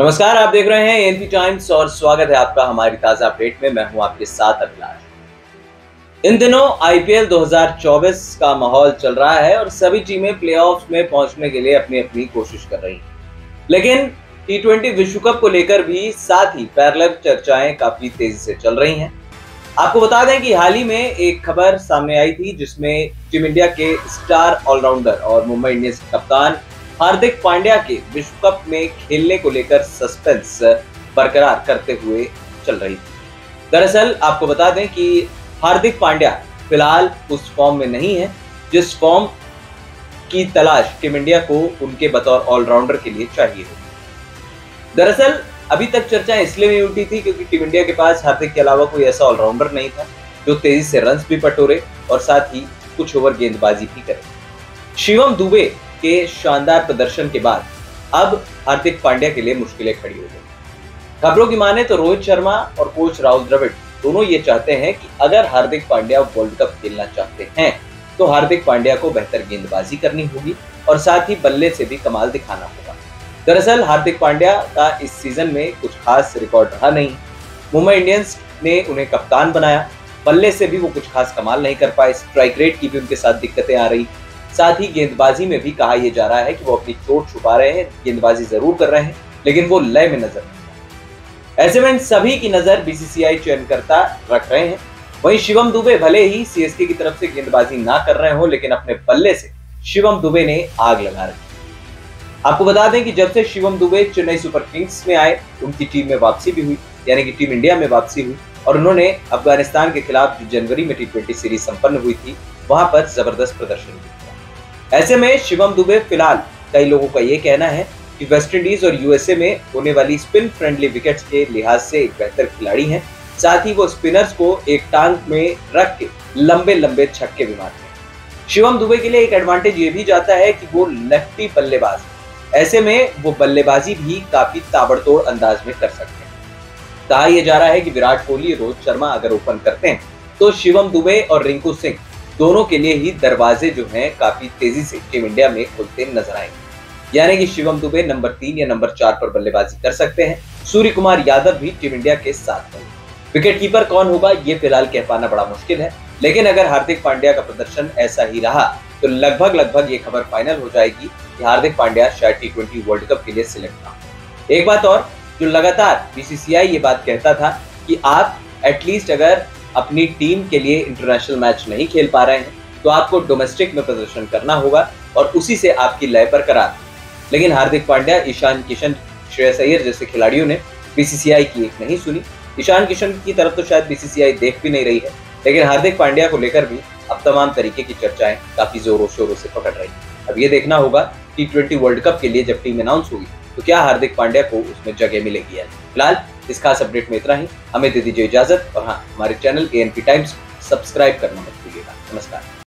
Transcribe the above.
नमस्कार, आप देख रहे हैं एनपी टाइम्स और स्वागत है आपका हमारी ताजा अपडेट में। मैं हूं आपके साथ अभिलाष। इन दिनों आईपीएल 2024 का माहौल चल रहा है और सभी टीमें प्लेऑफ्स में पहुंचने के लिए अपनी अपनी कोशिश कर रही हैं। लेकिन टी20 विश्व कप को लेकर भी साथ ही पैरेलल चर्चाएं काफी तेजी से चल रही हैं। आपको बता दें कि हाल ही में एक खबर सामने आई थी जिसमें टीम इंडिया के स्टार ऑलराउंडर और मुंबई इंडियंस कप्तान हार्दिक पांड्या के विश्व कप में खेलने को लेकर सस्पेंस बरकरार करते हुए चल रही थी। दरअसल आपको बता दें कि हार्दिक पांड्या फिलहाल उस फॉर्म में नहीं है जिस फॉर्म की तलाश टीम इंडिया को उनके बतौर ऑलराउंडर के लिए चाहिए होगी। दरअसल अभी तक चर्चा इसलिए नहीं उठी थी क्योंकि टीम इंडिया के पास हार्दिक के अलावा कोई ऐसा ऑलराउंडर नहीं था जो तेजी से रन भी बटोरे और साथ ही कुछ ओवर गेंदबाजी भी करे। शिवम दुबे के शानदार प्रदर्शन के बाद अब हार्दिक पांड्या के लिए मुश्किलें खड़ी हो गई। खबरों की माने तो रोहित शर्मा और कोच राहुल द्रविड़ दोनों ये चाहते हैं कि अगर हार्दिक पांड्या वर्ल्ड कप खेलना चाहते हैं तो हार्दिक पांड्या को बेहतर गेंदबाजी करनी होगी और साथ ही बल्ले से भी कमाल दिखाना होगा। दरअसल हार्दिक पांड्या का इस सीजन में कुछ खास रिकॉर्ड रहा नहीं। मुंबई इंडियंस ने उन्हें कप्तान बनाया, बल्ले से भी वो कुछ खास कमाल नहीं कर पाए, स्ट्राइक रेट की भी उनके साथ दिक्कतें आ रही। साथ ही गेंदबाजी में भी कहा यह जा रहा है कि वो अपनी चोट छुपा रहे हैं, गेंदबाजी जरूर कर रहे हैं लेकिन वो लय में नजर नहीं। ऐसे में सभी की नजर बीसीसीआई चयनकर्ता रख रहे हैं। वहीं शिवम दुबे भले ही सीएसके की तरफ से गेंदबाजी ना कर रहे हो लेकिन अपने बल्ले से शिवम दुबे ने आग लगा रखी। आपको बता दें कि जब से शिवम दुबे चेन्नई सुपरकिंग्स में आए उनकी टीम में वापसी भी हुई, यानी कि टीम इंडिया में वापसी हुई और उन्होंने अफगानिस्तान के खिलाफ जो जनवरी में टी20 सीरीज संपन्न हुई थी वहां पर जबरदस्त प्रदर्शन किया। ऐसे में शिवम दुबे फिलहाल कई लोगों का ये कहना है कि वेस्टइंडीज और यूएसए में होने वाली स्पिन फ्रेंडली विकेट्स के लिहाज से एक बेहतर खिलाड़ी हैं। साथ ही वो स्पिनर्स को एक टांग में रख के लंबे लंबे छक्के भी मारते हैं। शिवम दुबे के लिए एक एडवांटेज ये भी जाता है कि वो लेफ्टी बल्लेबाज है, ऐसे में वो बल्लेबाजी भी काफी ताबड़तोड़ अंदाज में कर सकते हैं। कहा यह जा रहा है कि विराट कोहली, रोहित शर्मा अगर ओपन करते हैं तो शिवम दुबे और रिंकू सिंह दोनों के लिए ही दरवाजे जो हैं काफी तेजी से टीम इंडिया में खुलते नजर आएंगे, यानी कि शिवम दुबे नंबर 3 या नंबर 4 पर बल्लेबाजी कर सकते हैं। सूर्य कुमार यादव भी टीम इंडिया के साथ होंगे। विकेटकीपर कौन होगा ये फिलहाल कह पाना बड़ा मुश्किल है, लेकिन अगर हार्दिक पांड्या का प्रदर्शन ऐसा ही रहा तो लगभग ये खबर फाइनल हो जाएगी कि हार्दिक पांड्या शायद टी20 वर्ल्ड कप के लिए सिलेक्ट ना हो। एक बात और, जो लगातार बीसीसीआई ये बात कहता था कि आप एटलीस्ट अगर अपनी टीम के लिए इंटरनेशनल मैच नहीं खेल पा रहे हैं तो आपको डोमेस्टिक में प्रदर्शन करना होगा और उसी से आपकी लय पर करार। लेकिन हार्दिक पांड्या, ईशान किशन, श्रेयस अय्यर जैसे खिलाड़ियों ने बीसीसीआई की एक नहीं सुनी। ईशान किशन की तरफ तो शायद बीसीसीआई देख भी नहीं रही है, लेकिन हार्दिक पांड्या को लेकर भी अब तमाम तरीके की चर्चाएं काफी जोरों शोरों से पकड़ रही है। अब ये देखना होगा टी20 वर्ल्ड कप के लिए जब टीम अनाउंस होगी तो क्या हार्दिक पांड्या को उसमें जगह मिलेगी या नहीं। फिलहाल इस खास अपडेट में इतना ही। हमें दे दीजिए इजाजत और हाँ, हमारे चैनल एएनपी टाइम्स को सब्सक्राइब करना मत भूलिएगा। नमस्कार।